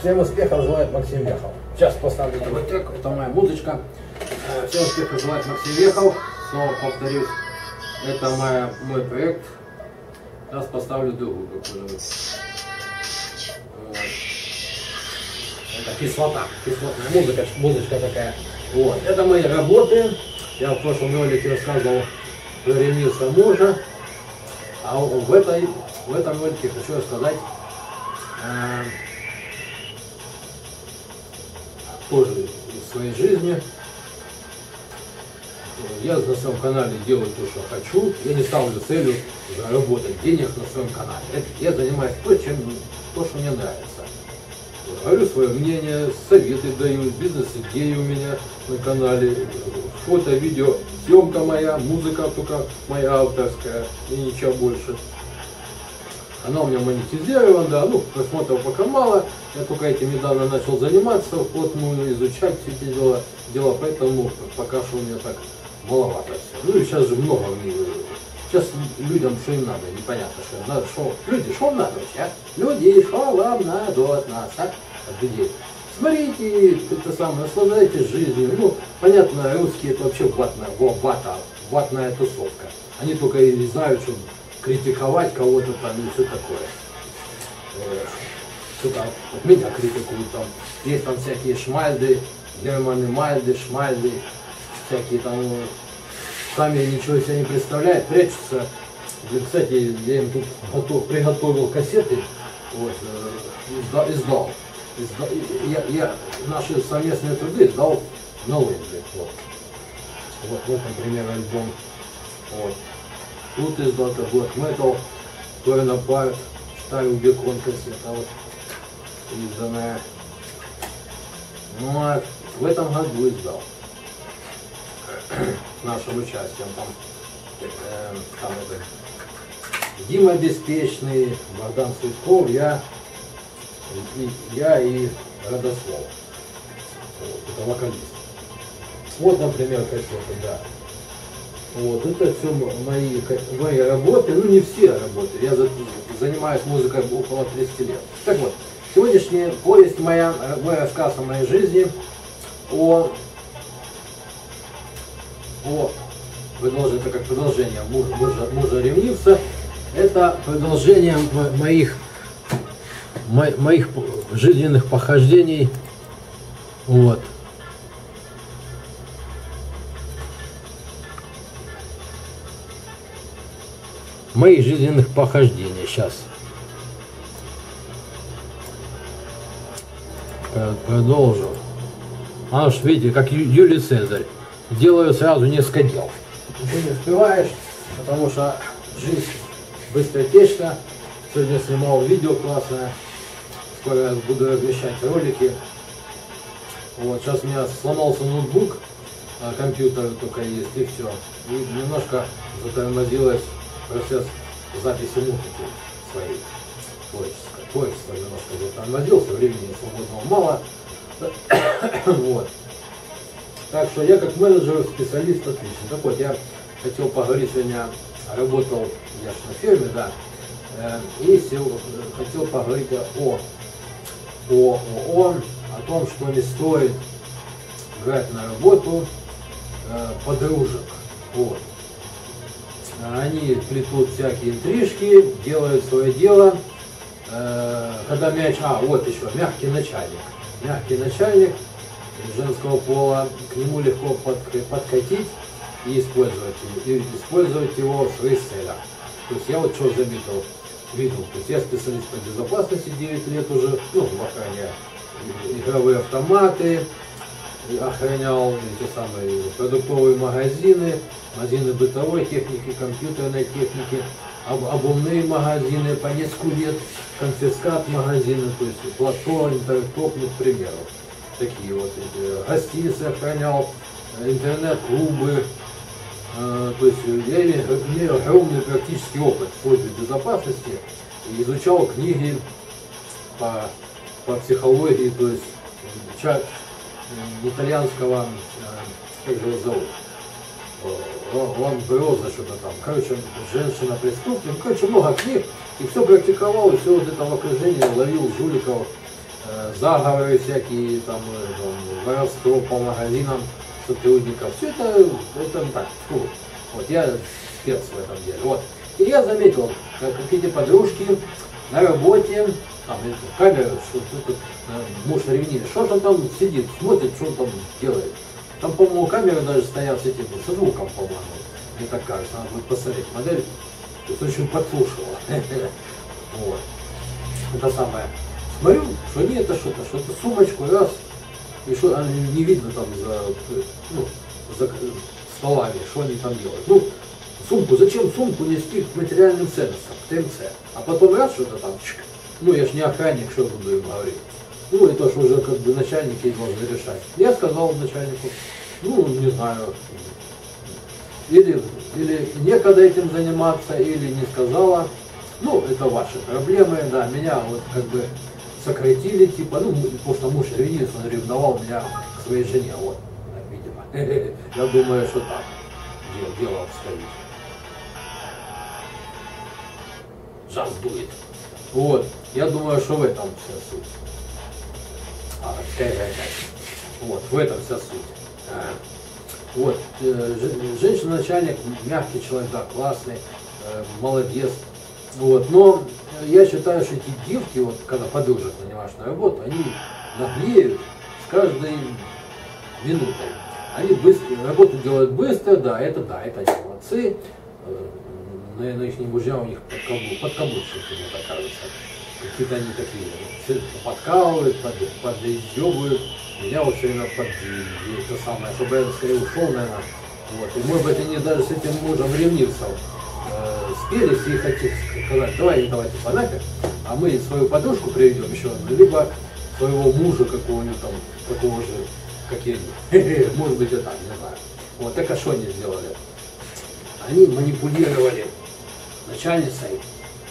Всем успехов желает Максим Вехов. Сейчас поставлю трек, это моя музычка. Всем успехов желает Максим Вехов. Снова повторюсь, это мой проект. Сейчас поставлю дугу какую-нибудь. Это кислота, кислотная музыка, музычка такая. Вот, это мои работы. Я в прошлом ролике рассказывал про ревнивца мужа. А в этом ролике хочу рассказать тоже из своей жизни. Я на своем канале делаю то, что хочу. Я не ставлю целью заработать денег на своем канале. Я занимаюсь то, что мне нравится. Говорю свое мнение, советы даю, бизнес-идеи у меня на канале, фото, видео, съемка моя, музыка только моя авторская и ничего больше. Она у меня монетизирована, да, ну просмотров пока мало, я только этим недавно начал заниматься, вплотную изучать все эти дела, поэтому пока что у меня так маловато все. Ну и сейчас же много в мире. Сейчас людям что им надо, непонятно, что надо, что. Люди, что вам надо вообще, а? Люди, что вам надо от нас, а? От людей. Смотрите, это самое, наслаждайтесь жизнью. Ну, понятно, русские это вообще ватная тусовка. Они только и не знают, что критиковать кого-то там и все такое. Что-то вот меня критикуют там. Есть там всякие шмальды, германы мальды, шмальды, всякие там. Сами ничего себе не представляют, прячутся. Кстати, я им тут приготовил кассеты, вот, издал. Я наши совместные труды издал новые. Вот, например, альбом. Вот. Тут издал это Black Metal, Torn Apart, Style Beacon кассета, вот, изданная. Ну, а в этом году издал. Нашим участием там это Дима Беспечный, Богдан Цветков, я и Родослав, это вокалист. Вот, например, кассеты, да. Вот это все мои работы, ну не все работы. Я занимаюсь музыкой около 30 лет. Так вот, сегодняшняя повесть мой рассказ о моей жизни, это как продолжение мужа-ревнивца, это продолжение моих жизненных похождений. Вот. Моих жизненных похождений сейчас. Продолжу. Аж видите, как Юлий Цезарь. Делаю сразу несколько дел. Ты не успеваешь, потому что жизнь быстротечна. Сегодня снимал видео классное. Скоро я буду размещать ролики. Вот, сейчас у меня сломался ноутбук, компьютер только есть, и все. И немножко затормозилось процесс записи музыки своей творческой. Творчество немножко затормозился, времени свободного мало. Вот. Так что я как менеджер, специалист отлично. Так вот, я хотел поговорить сегодня, работал я на фирме, да, и хотел поговорить о том, что не стоит брать на работу подружек. Вот. Они плетут всякие интрижки, делают свое дело. Когда мяч... А, вот еще, мягкий начальник. Мягкий начальник женского пола, к нему легко подкатить и использовать его в своих целях. То есть я вот что заметил, видел, то есть я специалист по безопасности 9 лет уже, ну, в охране игровые автоматы, охранял эти самые продуктовые магазины бытовой техники, компьютерной техники, обувные магазины, по несколько лет, конфискат магазины, то есть платформ, интернет-топных примеров. Такие вот эти гостиницы охранял, интернет-клубы, то есть имею огромный практический опыт в службе безопасности, изучал книги по психологии, то есть часть итальянского, как же его зовут, Ламброза, что-то там, короче, женщина-преступник, короче, много книг, и все практиковал, и все вот это в окружении ловил жуликов, заговоры всякие, там, воровство по магазинам сотрудников. Все это так, вот я спец в этом деле. Вот. И я заметил, как какие-то подружки на работе, там, камера, муж ревнит, что он там сидит, смотрит, что он там делает. Там, по-моему, камеры даже стоят с этим, со звуком, по-моему, мне так кажется, надо будет посмотреть модель, то есть очень подслушивала. Вот. Это самое. Смотрю, что не это что-то, что-то сумочку, раз, и что не видно там за столами, что они там делают. Ну, сумку, зачем сумку нести к материальным ценностям, к ТМЦ? А потом раз что-то там, ну я ж не охранник, что буду им говорить. Ну, это же уже как бы начальники должны решать. Я сказал начальнику, ну, не знаю, или некогда этим заниматься, или не сказала. Ну, это ваши проблемы, да, меня вот как бы сократили, типа, ну, потому что муж ревнивец, он ревновал меня к своей жене, вот, видимо. Я думаю, что так дело обстоит. Жар дует. Вот, я думаю, что в этом вся суть. Вот, в этом вся суть. Вот, женщина-начальник, мягкий человек, да, классный, молодец. Вот, но я считаю, что эти девки, вот, когда подружек нанимаешь на работу, они наглеют с каждой минутой. Они быстро, работу делают быстро, да, это они молодцы. Наверное, их не мужья у них подкаблучники, мне так кажется. Какие-то они такие, подкалывают, подъебывают. Меня вот все время подъебывают, это самое, чтобы я скорее ушел, наверное. Вот. И может быть, они даже с этим мужем ревнивцев спелись и хотят сказать, давайте фанатик, а мы свою подружку приведем еще одну, либо своего мужа какого-нибудь там, такого же, как я, может быть, и так, не знаю. Вот, так а что они сделали? Они манипулировали начальницей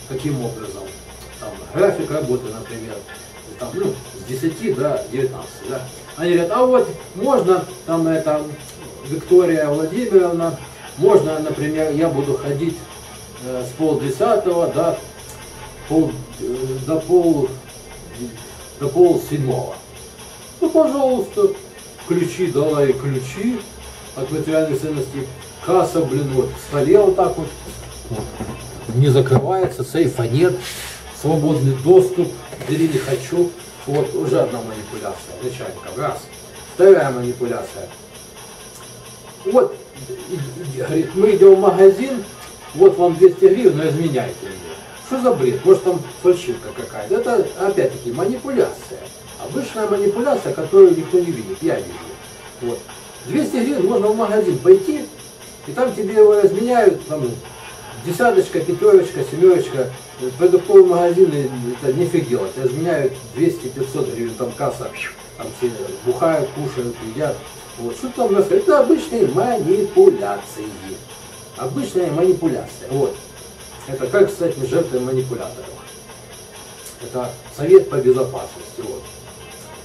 каким образом? Там, график работы, например, там, ну, с 10 до 19. Да? Они говорят, а вот можно, там это Виктория Владимировна, можно, например, я буду ходить с полдесятого до полседьмого. Ну, пожалуйста, ключи дала и ключи от материальной ценности. Касса, блин, вот в столе вот так вот. Не закрывается, сейфа нет. Свободный доступ, бери не хочу. Вот уже одна манипуляция начальников. Раз. Вторая манипуляция. Вот, говорит, мы идем в магазин, вот вам 200 гривен, но изменяйте мне. Что за бред? Может там фальшивка какая-то. Это опять-таки манипуляция. Обычная манипуляция, которую никто не видит. Я вижу. Вот. 200 гривен можно в магазин пойти, и там тебе его изменяют, там, десяточка, пятерочка, семерочка, продуктовые магазины, это нифиг делать, изменяют 200-500 гривен, там касса, там все бухают, кушают, едят. Вот, что там у нас, это обычные манипуляции. Обычная манипуляция, вот. Это как, кстати, жертвы манипуляторов. Это совет по безопасности, вот.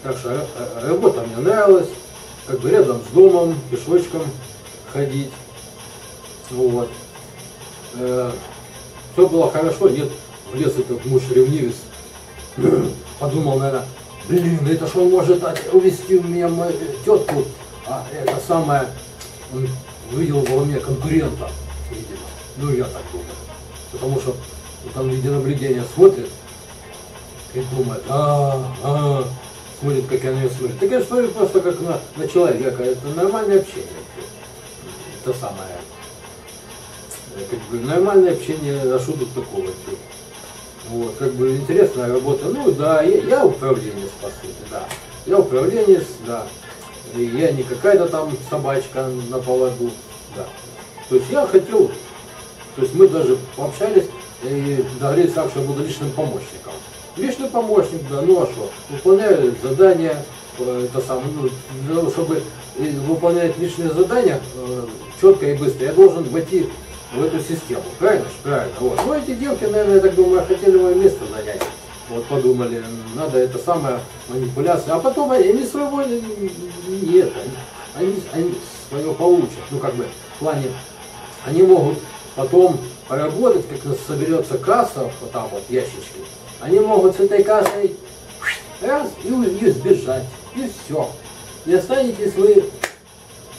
Так что работа мне нравилась, как бы рядом с домом, пешочком ходить. Вот. Все было хорошо, нет, влез этот муж ревнивец, подумал, наверное, блин, это что он может увести у меня мою тетку, а это самое, он увидел во мне конкурента, видимо, ну я так думаю, потому что там видеонаблюдение смотрит и думает, смотрит, как я на нее смотрю, так я смотрю просто как на человека, это нормальное общение, это самое. Как бы, нормальное общение, а что тут такого? Вот, как бы интересная работа. Ну да, я управленец, по сути, да. Я управленец, да. И я не какая-то там собачка на поводу, да. То есть я хотел, то есть мы даже пообщались и договорились так, что я буду личным помощником. Личный помощник, да, ну а что? Выполняю задания, это самое, ну, чтобы выполнять личные задания четко и быстро, я должен войти в эту систему, правильно? Правильно. Вот. Ну эти девки, наверное, я так думаю, хотели мое место занять. Вот подумали, надо это самое манипуляция. А потом они своего не это. Они свое получат. Ну как бы в плане они могут потом поработать, как соберется касса, вот там вот ящички. Они могут с этой кассой раз и вниз бежать. И все. И оставите свои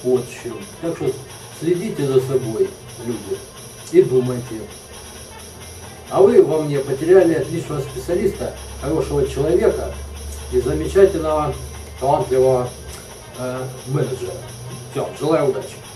отчим. Так что следите за собой, люди, и думайте. А вы во мне потеряли отличного специалиста, хорошего человека и замечательного, талантливого менеджера. Все, желаю удачи.